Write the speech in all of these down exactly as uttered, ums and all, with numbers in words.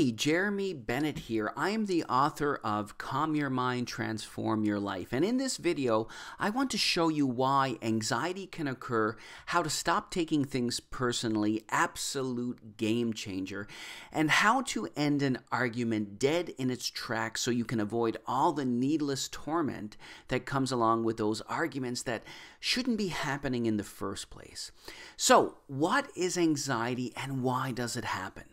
Hey, Jeremy Bennett here. I am the author of Calm Your Mind, Transform Your Life. And in this video, I want to show you why anxiety can occur, how to stop taking things personally, absolute game changer, and how to end an argument dead in its tracks so you can avoid all the needless torment that comes along with those arguments that shouldn't be happening in the first place. So, what is anxiety and why does it happen?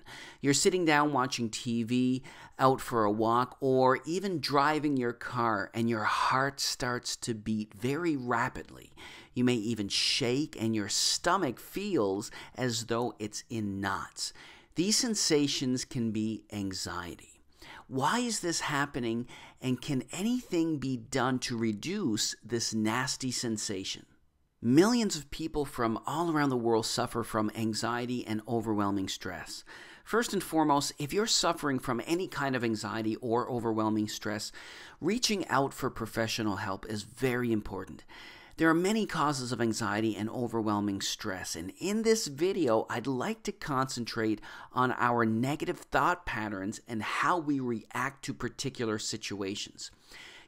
You're sitting down watching T V, out for a walk, or even driving your car, and your heart starts to beat very rapidly. You may even shake, and your stomach feels as though it's in knots. These sensations can be anxiety. Why is this happening, and can anything be done to reduce this nasty sensation? Millions of people from all around the world suffer from anxiety and overwhelming stress. First and foremost, if you're suffering from any kind of anxiety or overwhelming stress, reaching out for professional help is very important. There are many causes of anxiety and overwhelming stress, and in this video, I'd like to concentrate on our negative thought patterns and how we react to particular situations.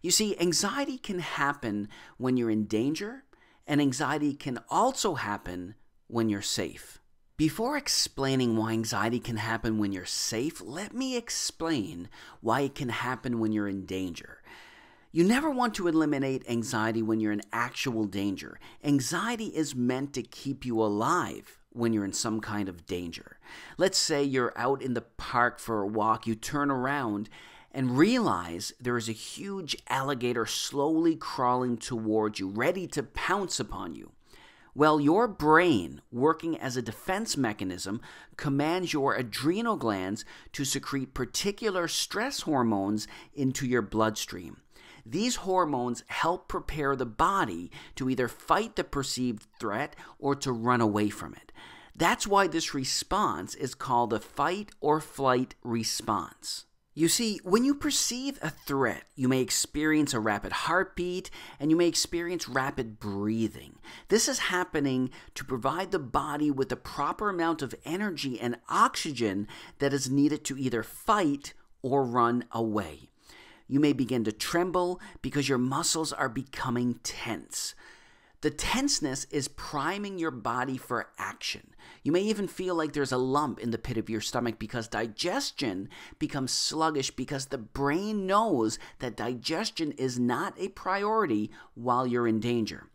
You see, anxiety can happen when you're in danger, and anxiety can also happen when you're safe. Before explaining why anxiety can happen when you're safe, let me explain why it can happen when you're in danger. You never want to eliminate anxiety when you're in actual danger. Anxiety is meant to keep you alive when you're in some kind of danger. Let's say you're out in the park for a walk, you turn around and realize there is a huge alligator slowly crawling towards you, ready to pounce upon you. Well, your brain, working as a defense mechanism, commands your adrenal glands to secrete particular stress hormones into your bloodstream. These hormones help prepare the body to either fight the perceived threat or to run away from it. That's why this response is called the fight or flight response. You see, when you perceive a threat, you may experience a rapid heartbeat and you may experience rapid breathing. This is happening to provide the body with the proper amount of energy and oxygen that is needed to either fight or run away. You may begin to tremble because your muscles are becoming tense. The tenseness is priming your body for action. You may even feel like there's a lump in the pit of your stomach because digestion becomes sluggish because the brain knows that digestion is not a priority while you're in danger.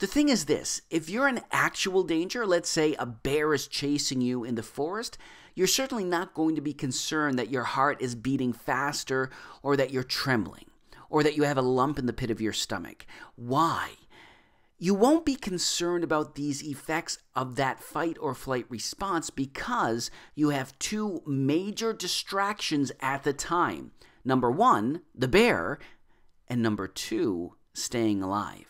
The thing is this, if you're in actual danger, let's say a bear is chasing you in the forest, you're certainly not going to be concerned that your heart is beating faster or that you're trembling or that you have a lump in the pit of your stomach. Why? You won't be concerned about these effects of that fight or flight response because you have two major distractions at the time. Number one, the bear, and number two, staying alive.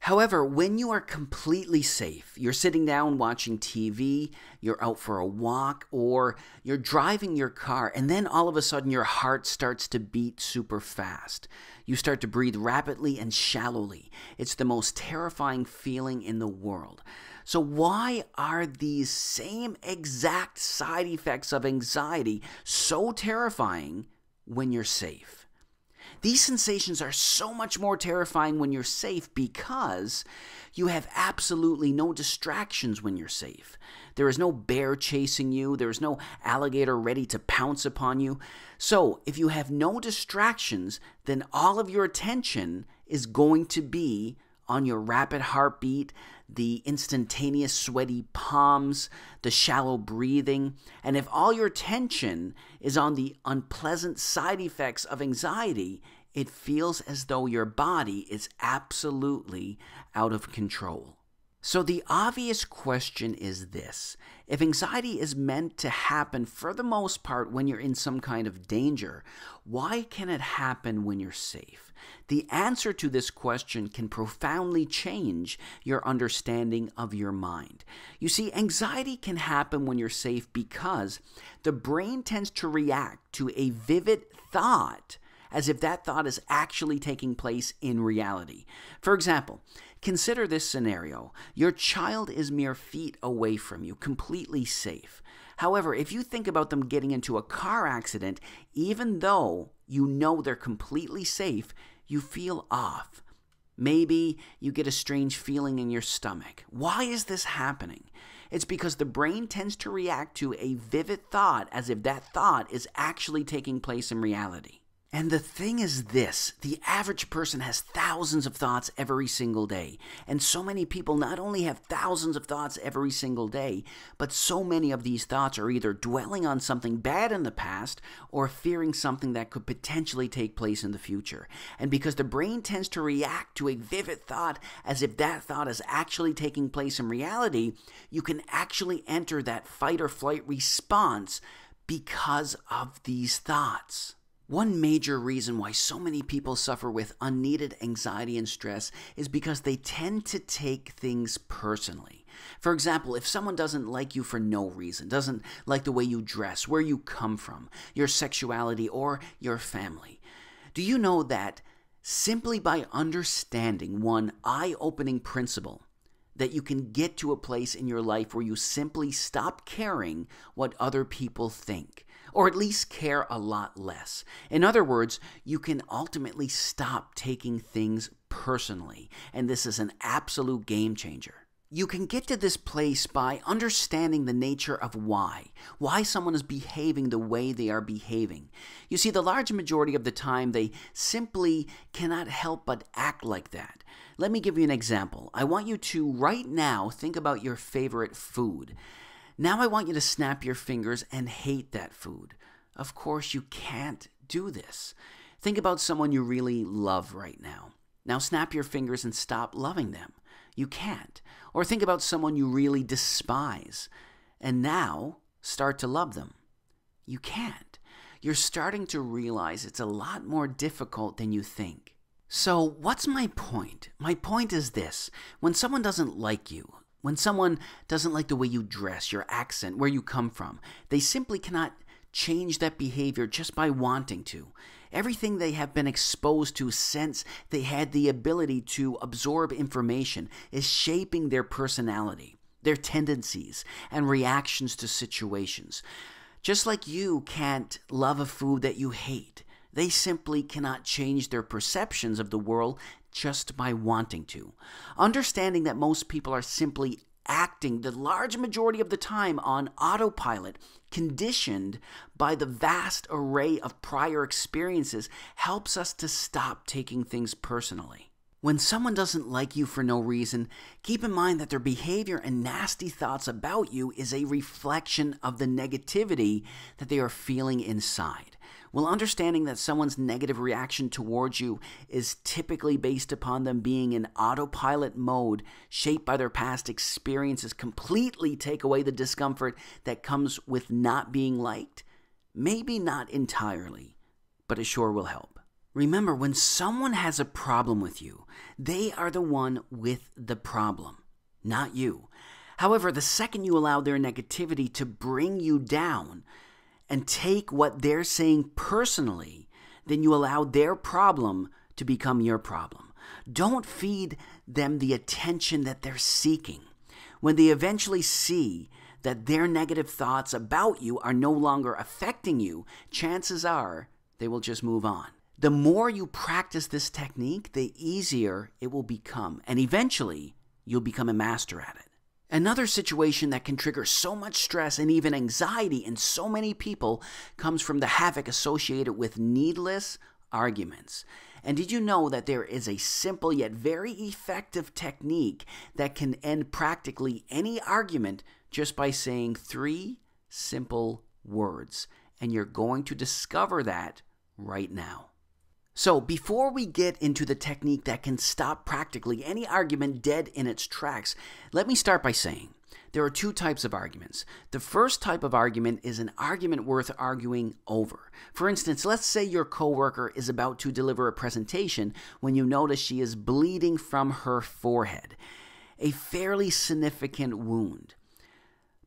However, when you are completely safe, you're sitting down watching T V, you're out for a walk, or you're driving your car, and then all of a sudden your heart starts to beat super fast. You start to breathe rapidly and shallowly. It's the most terrifying feeling in the world. So why are these same exact side effects of anxiety so terrifying when you're safe? These sensations are so much more terrifying when you're safe because you have absolutely no distractions when you're safe. There is no bear chasing you. There is no alligator ready to pounce upon you. So if you have no distractions, then all of your attention is going to be on your rapid heartbeat, the instantaneous sweaty palms, the shallow breathing, and if all your attention is on the unpleasant side effects of anxiety, it feels as though your body is absolutely out of control. So the obvious question is this. If anxiety is meant to happen for the most part when you're in some kind of danger, why can it happen when you're safe? The answer to this question can profoundly change your understanding of your mind. You see, anxiety can happen when you're safe because the brain tends to react to a vivid thought as if that thought is actually taking place in reality. For example, consider this scenario. Your child is mere feet away from you, completely safe. However, if you think about them getting into a car accident, even though you know they're completely safe, you feel off. Maybe you get a strange feeling in your stomach. Why is this happening? It's because the brain tends to react to a vivid thought as if that thought is actually taking place in reality. And the thing is this, the average person has thousands of thoughts every single day. And so many people not only have thousands of thoughts every single day, but so many of these thoughts are either dwelling on something bad in the past or fearing something that could potentially take place in the future. And because the brain tends to react to a vivid thought as if that thought is actually taking place in reality, you can actually enter that fight or flight response because of these thoughts. One major reason why so many people suffer with unneeded anxiety and stress is because they tend to take things personally. For example, if someone doesn't like you for no reason, doesn't like the way you dress, where you come from, your sexuality, or your family, do you know that simply by understanding one eye-opening principle, that you can get to a place in your life where you simply stop caring what other people think? Or at least care a lot less. In other words, you can ultimately stop taking things personally, and this is an absolute game changer. You can get to this place by understanding the nature of why, why someone is behaving the way they are behaving. You see, the large majority of the time, they simply cannot help but act like that. Let me give you an example. I want you to right now think about your favorite food. Now I want you to snap your fingers and hate that food. Of course, you can't do this. Think about someone you really love right now. Now snap your fingers and stop loving them. You can't. Or think about someone you really despise and now start to love them. You can't. You're starting to realize it's a lot more difficult than you think. So what's my point? My point is this. When someone doesn't like you, when someone doesn't like the way you dress, your accent, where you come from, they simply cannot change that behavior just by wanting to. Everything they have been exposed to since they had the ability to absorb information is shaping their personality, their tendencies, and reactions to situations. Just like you can't love a food that you hate, they simply cannot change their perceptions of the world just by wanting to. Understanding that most people are simply acting the large majority of the time on autopilot, conditioned by the vast array of prior experiences, helps us to stop taking things personally. When someone doesn't like you for no reason, keep in mind that their behavior and nasty thoughts about you is a reflection of the negativity that they are feeling inside. Well, understanding that someone's negative reaction towards you is typically based upon them being in autopilot mode, shaped by their past experiences, completely take away the discomfort that comes with not being liked? Maybe not entirely, but it sure will help. Remember, when someone has a problem with you, they are the one with the problem, not you. However, the second you allow their negativity to bring you down, and take what they're saying personally, then you allow their problem to become your problem. Don't feed them the attention that they're seeking. When they eventually see that their negative thoughts about you are no longer affecting you, chances are they will just move on. The more you practice this technique, the easier it will become, and eventually you'll become a master at it. Another situation that can trigger so much stress and even anxiety in so many people comes from the havoc associated with needless arguments. And did you know that there is a simple yet very effective technique that can end practically any argument just by saying three simple words? And you're going to discover that right now. So before we get into the technique that can stop practically any argument dead in its tracks, let me start by saying there are two types of arguments. The first type of argument is an argument worth arguing over. For instance, let's say your coworker is about to deliver a presentation when you notice she is bleeding from her forehead, a fairly significant wound,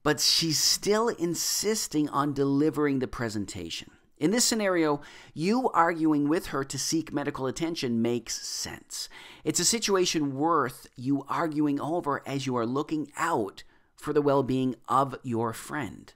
but she's still insisting on delivering the presentation. In this scenario, you arguing with her to seek medical attention makes sense. It's a situation worth you arguing over as you are looking out for the well-being of your friend.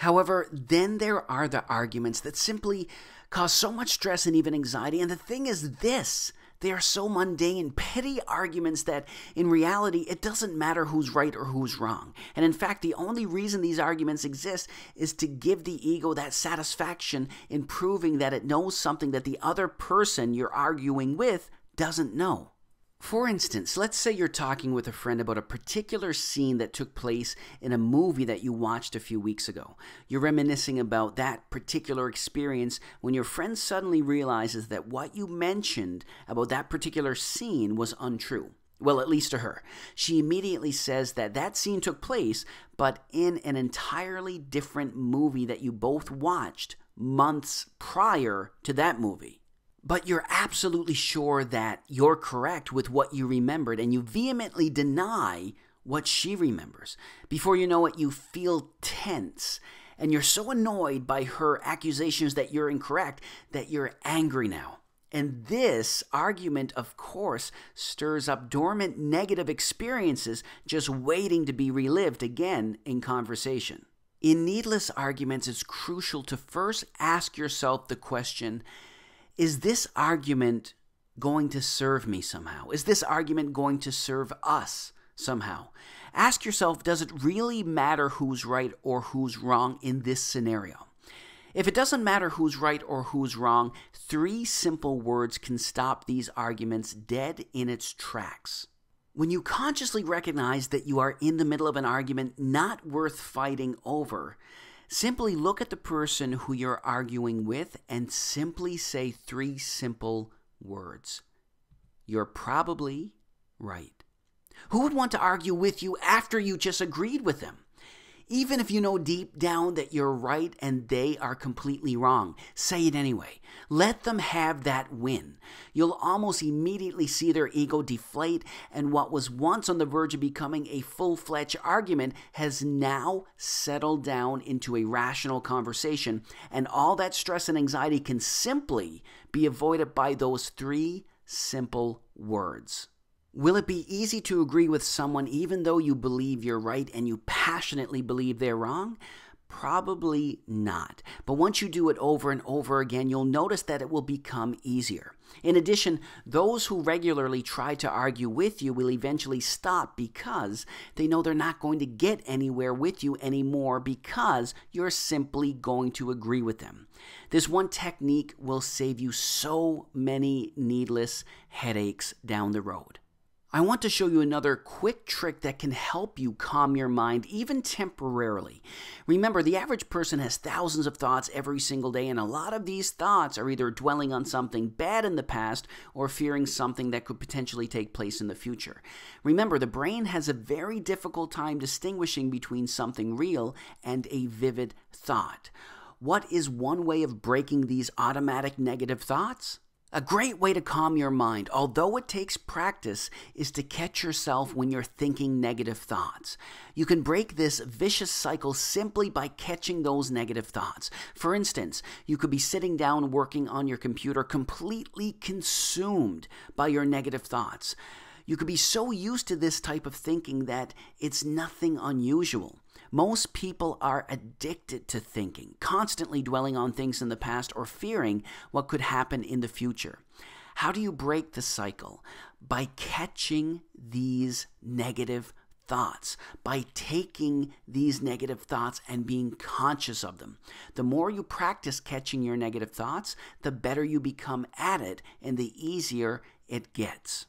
However, then there are the arguments that simply cause so much stress and even anxiety. And the thing is this, they are so mundane, petty arguments that in reality, it doesn't matter who's right or who's wrong. And in fact, the only reason these arguments exist is to give the ego that satisfaction in proving that it knows something that the other person you're arguing with doesn't know. For instance, let's say you're talking with a friend about a particular scene that took place in a movie that you watched a few weeks ago. You're reminiscing about that particular experience when your friend suddenly realizes that what you mentioned about that particular scene was untrue. Well, at least to her. She immediately says that that scene took place, but in an entirely different movie that you both watched months prior to that movie. But you're absolutely sure that you're correct with what you remembered, and you vehemently deny what she remembers. Before you know it, you feel tense, and you're so annoyed by her accusations that you're incorrect that you're angry now. And this argument, of course, stirs up dormant negative experiences just waiting to be relived again in conversation. In needless arguments, it's crucial to first ask yourself the question, is this argument going to serve me somehow? Is this argument going to serve us somehow? Ask yourself, does it really matter who's right or who's wrong in this scenario? If it doesn't matter who's right or who's wrong, three simple words can stop these arguments dead in its tracks. When you consciously recognize that you are in the middle of an argument not worth fighting over, simply look at the person who you're arguing with and simply say three simple words. You're probably right. Who would want to argue with you after you just agreed with them? Even if you know deep down that you're right and they are completely wrong, say it anyway. Let them have that win. You'll almost immediately see their ego deflate, and what was once on the verge of becoming a full-fledged argument has now settled down into a rational conversation, and all that stress and anxiety can simply be avoided by those three simple words. Will it be easy to agree with someone even though you believe you're right and you passionately believe they're wrong? Probably not. But once you do it over and over again, you'll notice that it will become easier. In addition, those who regularly try to argue with you will eventually stop because they know they're not going to get anywhere with you anymore because you're simply going to agree with them. This one technique will save you so many needless headaches down the road. I want to show you another quick trick that can help you calm your mind, even temporarily. Remember, the average person has thousands of thoughts every single day, and a lot of these thoughts are either dwelling on something bad in the past or fearing something that could potentially take place in the future. Remember, the brain has a very difficult time distinguishing between something real and a vivid thought. What is one way of breaking these automatic negative thoughts? A great way to calm your mind, although it takes practice, is to catch yourself when you're thinking negative thoughts. You can break this vicious cycle simply by catching those negative thoughts. For instance, you could be sitting down working on your computer completely consumed by your negative thoughts. You could be so used to this type of thinking that it's nothing unusual. Most people are addicted to thinking, constantly dwelling on things in the past or fearing what could happen in the future. How do you break the cycle? By catching these negative thoughts, by taking these negative thoughts and being conscious of them. The more you practice catching your negative thoughts, the better you become at it and the easier it gets.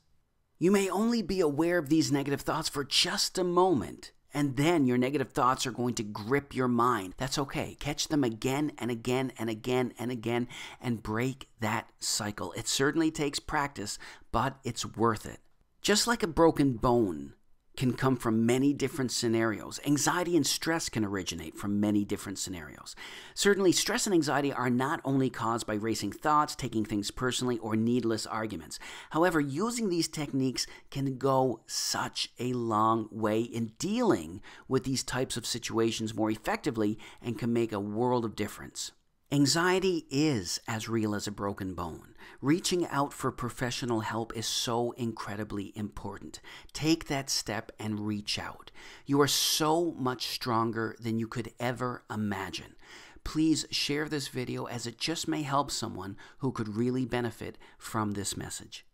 You may only be aware of these negative thoughts for just a moment, and then your negative thoughts are going to grip your mind. That's okay. Catch them again and again and again and again and break that cycle. It certainly takes practice, but it's worth it. Just like a broken bone can come from many different scenarios, anxiety and stress can originate from many different scenarios. Certainly, stress and anxiety are not only caused by racing thoughts, taking things personally, or needless arguments. However, using these techniques can go such a long way in dealing with these types of situations more effectively and can make a world of difference. Anxiety is as real as a broken bone. Reaching out for professional help is so incredibly important. Take that step and reach out. You are so much stronger than you could ever imagine. Please share this video as it just may help someone who could really benefit from this message.